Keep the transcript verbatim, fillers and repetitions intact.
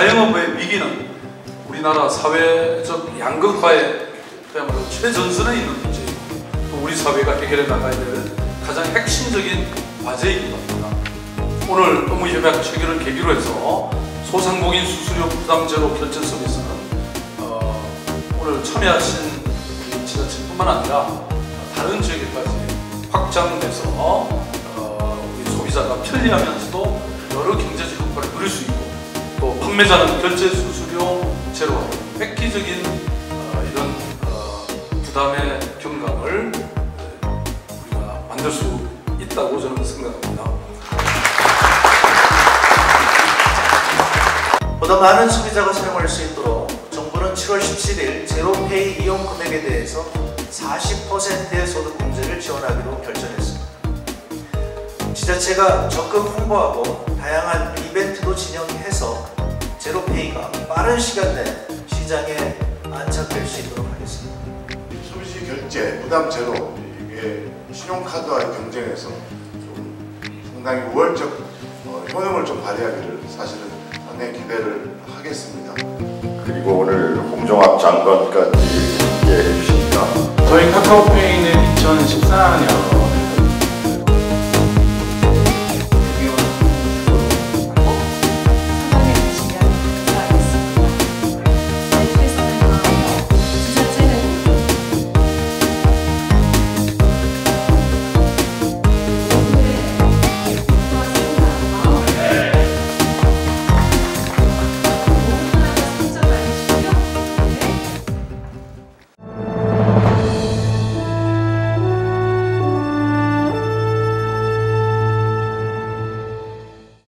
자영업의 위기는 우리나라 사회적 양극화의 그야말로 최전선에 있는 문제이고 또 우리 사회가 해결해 나가야 될 가장 핵심적인 과제이기도 합니다. 오늘 의무협약 체결을 계기로 해서 소상공인 수수료 부담제로 결제 서비스는 어, 오늘 참여하신 지자체뿐만 아니라 다른 지역에까지 확장돼서 어, 우리 소비자가 편리하면서도 여러 경제적 효과를 누릴 수 있고 또 판매자는 결제 수수료 제로 획기적인 어, 이런 어, 부담의 경감을 우리가 만들 수 있다고 저는 생각합니다. 보다 많은 소비자가 사용할 수 있도록 정부는 칠월 십칠일 제로페이 이용 금액에 대해서 사십 퍼센트의 소득공제를 지원하기로 결정했습니다. 지자체가 적극 홍보하고 다양한 이벤트도 진행해서 제로페이가 빠른 시간 내 시장에 안착될 수 있도록 하겠습니다. 소비시 결제, 부담 제로, 이게 신용카드와 경쟁해서 좀 상당히 우월적 어, 효능을 좀 발휘하기를 사실은 기대를 하겠습니다. 그리고 오늘 홍종학 장관까지